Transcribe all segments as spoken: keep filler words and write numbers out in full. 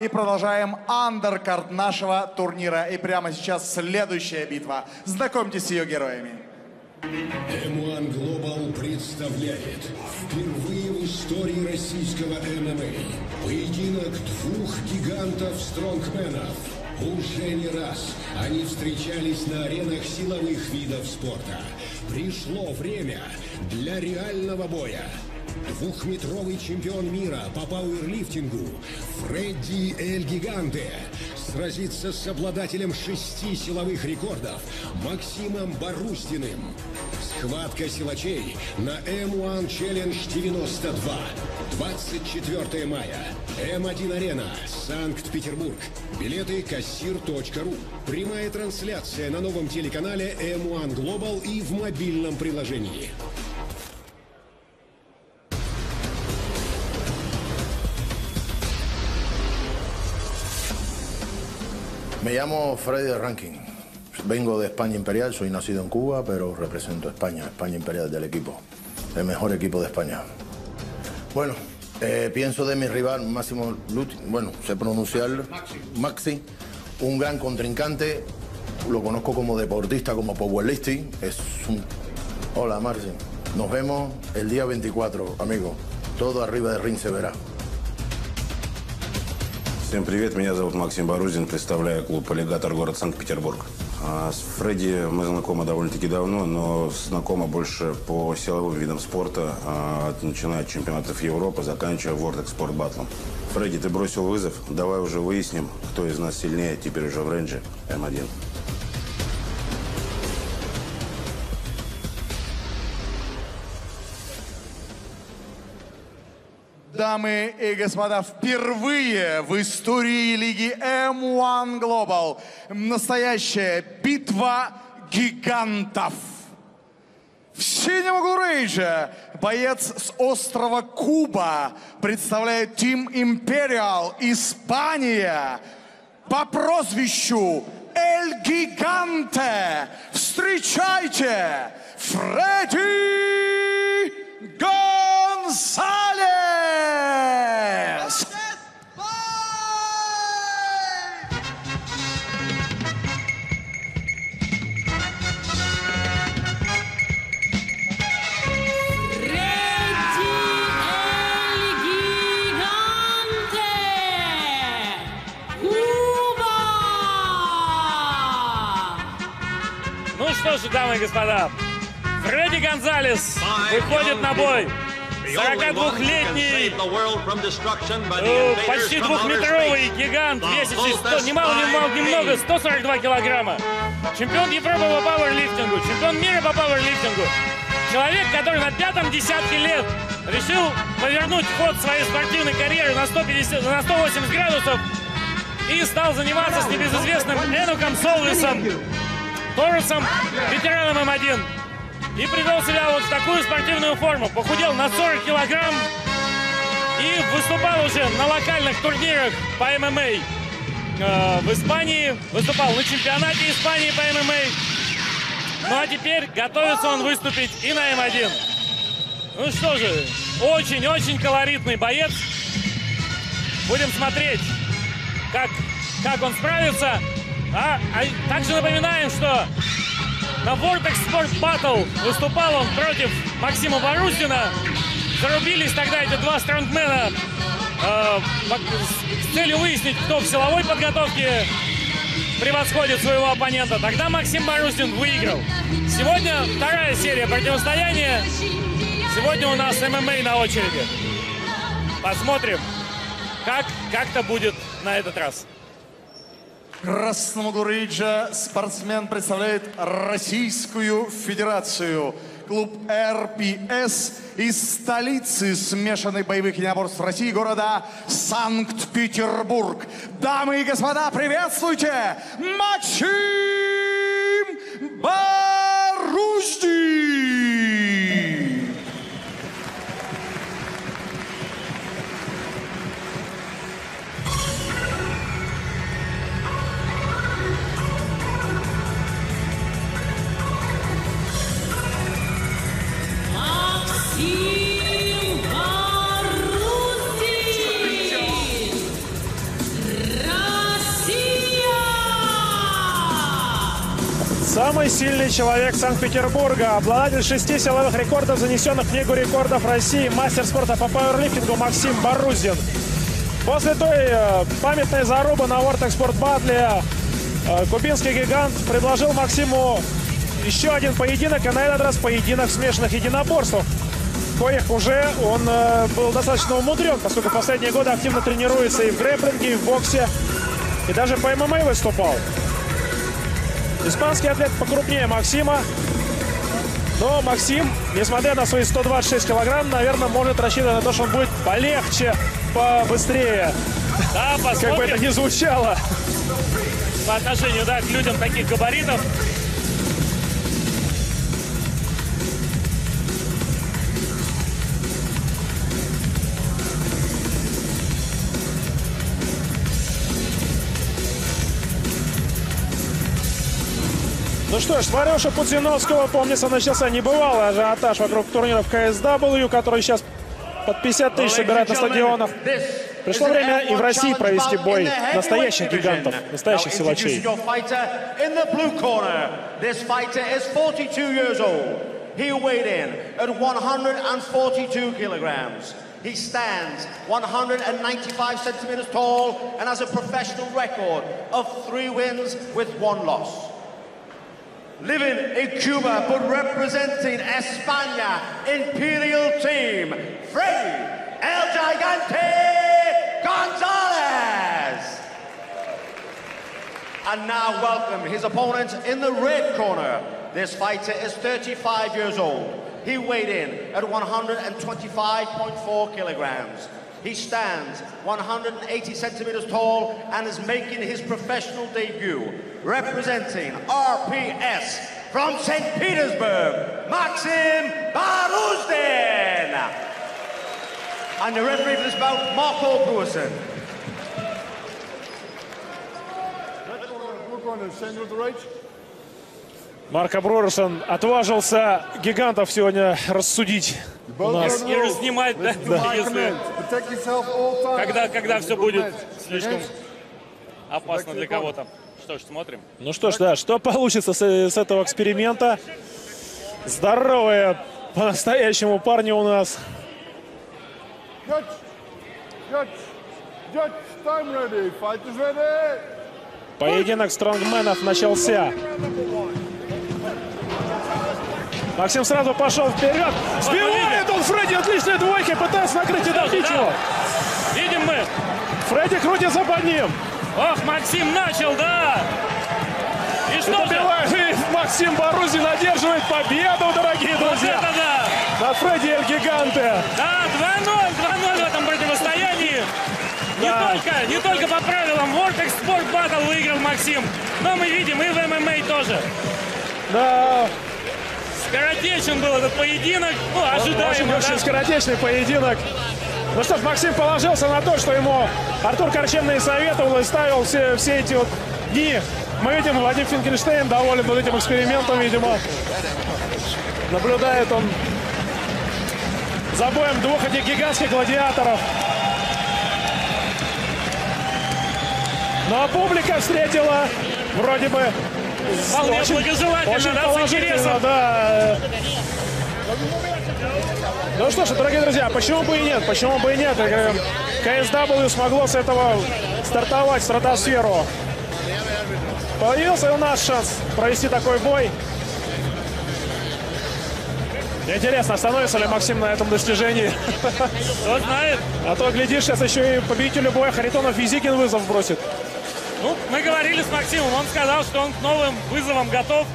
И продолжаем андеркард нашего турнира. И прямо сейчас следующая битва. Знакомьтесь с ее героями. эм один Global представляет впервые в истории российского эм эм а поединок двух гигантов-стронгменов. Уже не раз они встречались на аренах силовых видов спорта. Пришло время для реального боя. Двухметровый чемпион мира по пауэрлифтингу Фредди Эль Гиганте сразится с обладателем шести силовых рекордов Максимом Баруздиным. Схватка силачей на эм один Челлендж девяносто два. двадцать четвёртое мая. эм один Арена. Санкт-Петербург. Билеты кассир точка ру. Прямая трансляция на новом телеканале эм один Global и в мобильном приложении. Me llamo Freddy Rankin, vengo de España Imperial, soy nacido en Cuba, pero represento a España, España Imperial del equipo, el mejor equipo de España. Bueno, eh, pienso de mi rival, Máximo Luti, bueno, sé pronunciarlo, Maxi. Maxi, un gran contrincante, lo conozco como deportista, como powerlifting, es un... Hola, Maxi, nos vemos el día veinticuatro, amigo, todo arriba del ring se verá. Всем привет, меня зовут Максим Баруздин, представляю клуб «Аллигатор», город Санкт-Петербург. С Фредди мы знакомы довольно-таки давно, но знакомы больше по силовым видам спорта, начиная от чемпионатов Европы, заканчивая World Export Battle. Фредди, ты бросил вызов, давай уже выясним, кто из нас сильнее, теперь уже в рейнже эм один. Дамы и господа, впервые в истории лиги эм один Global настоящая битва гигантов. В синем углу рейджа боец с острова Куба представляет Team Империал Испания по прозвищу Эль Гиганте. Встречайте, Фредди Гонсалес! Ну что же, дамы и господа, Фредди Гонсалес выходит на бой. сорокадвухлетний, э, почти двухметровый гигант, весящий сто, ни мало, ни мало, немного, сто сорок два килограмма. Чемпион Европы по пауэрлифтингу, чемпион мира по пауэрлифтингу. Человек, который на пятом десятке лет решил повернуть ход своей спортивной карьеры на, сто пятьдесят, на сто восемьдесят градусов и стал заниматься с небезызвестным Эноком Сольвисом Скорусом, ветераном эм один, и привел себя вот в такую спортивную форму. Похудел на сорок килограмм и выступал уже на локальных турнирах по эм эм а э, в Испании, выступал на чемпионате Испании по эм эм а. Ну а теперь готовится он выступить и на эм один. Ну что же, очень-очень колоритный боец. Будем смотреть, как, как он справится. А, а также напоминаем, что на World Export Battle выступал он против Максима Баруздина. Зарубились тогда эти два стронгмена э, с целью выяснить, кто в силовой подготовке превосходит своего оппонента. Тогда Максим Баруздин выиграл. Сегодня вторая серия противостояния. Сегодня у нас эм эм а на очереди. Посмотрим, как как-то будет на этот раз. Красному Гурыджа спортсмен представляет Российскую Федерацию. Клуб эр пэ эс из столицы смешанных боевых единоборств России, города Санкт-Петербург. Дамы и господа, приветствуйте Максим Баруздин! Максим Баруздин! Самый сильный человек Санкт-Петербурга, обладатель шести силовых рекордов, занесенных в Книгу рекордов России, мастер спорта по пауэрлифтингу Максим Баруздин. После той памятной зарубы на World Export Battle кубинский гигант предложил Максиму еще один поединок, и на этот раз поединок смешанных единоборств, в коих уже он был достаточно умудрен, поскольку в последние годы активно тренируется и в грэпплинге, и в боксе, и даже по ММА выступал. Испанский атлет покрупнее Максима, но Максим, несмотря на свои сто двадцать шесть килограмм, наверное, может рассчитывать на то, что он будет полегче, побыстрее. Да, посмотрим. Как бы это ни звучало. По отношению, да, к людям таких габаритов. Ну что ж, с Варюша Путиновского, помнится, начался небывалый ажиотаж вокруг турниров кей эс дабл ю, который сейчас под пятьдесят тысяч собирает на стадионах. Пришло время и в России провести бой настоящих гигантов, настоящих силачей. He stands one hundred ninety-five centimeters tall and has a professional record of three wins with one loss. Living in Cuba, but representing España Imperial Team, Freddy El Gigante Gonzalez. And now welcome his opponent in the red corner. This fighter is thirty-five years old. He weighed in at one hundred twenty-five point four kilograms. He stands one hundred eighty centimeters tall and is making his professional debut, representing эр пэ эс from Saint Petersburg, Maxim Barúzdin. And the referee for this bout, Marco Brousен. Марко Броусен отважился гигантов сегодня рассудить у нас. И разнимать, да, да. Если, когда, когда все будет слишком опасно для кого-то. Что ж, смотрим. Ну что ж, да, что получится с, с этого эксперимента. Здоровые по-настоящему парни у нас. Поединок стронгменов начался. Максим сразу пошел вперед. Сбивает он Фредди, отличные двойки, пытается накрыть и добить его. Видим мы. Фредди крутится под ним. Ох, Максим начал, да. И что добивает, же? И Максим Баруздин одерживает победу, дорогие вот друзья. Это да. На Фредди Эль Гиганте. Да, два ноль, два ноль в этом противостоянии. Да. Не только, не только по правилам World Export Battle выиграл Максим, но мы видим и в ММА тоже. Да. Скоротечен был этот поединок, ну, ожидаемо. Очень, очень скоротечный поединок. Ну что ж, Максим положился на то, что ему Артур Корчевный советовал и ставил все, все эти вот дни. Мы видим, Владимир Финкенштейн доволен вот этим экспериментом, видимо. Наблюдает он за боем двух этих гигантских гладиаторов. Но публика встретила вроде бы... Вполне очень, благожелательно, очень да, с интересом. Да. Ну что ж, дорогие друзья, почему бы и нет, почему бы и нет. кей эс дабл ю смогло с этого стартовать в стратосферу. Появился у нас шанс провести такой бой. Интересно, остановится ли Максим на этом достижении. Кто знает. А то, глядишь, сейчас еще и победителю боя Харитонов Изикин вызов бросит. Ну, мы говорили с Максимом, он сказал, что он к новым вызовам готов,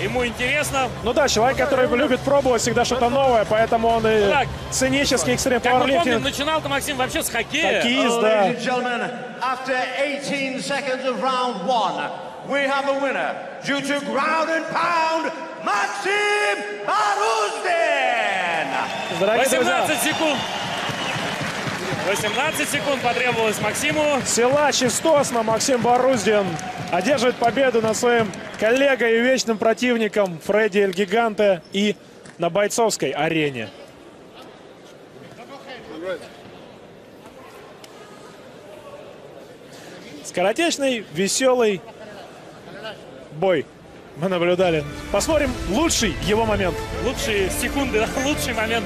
ему интересно. Ну да, человек, который любит пробовать всегда что-то новое, поэтому он и так, сценический экстрим пауэрлифтинг. Как мы помним, начинал-то Максим вообще с хоккея. Хоккеист, да. восемнадцать секунд. восемнадцать секунд потребовалось Максиму. Силач из Тосно Максим Баруздин одерживает победу над своим коллегой и вечным противником Фредди Эль Гиганте и на бойцовской арене. Скоротечный, веселый бой. мы наблюдали. Посмотрим лучший его момент. Лучшие секунды, лучший момент.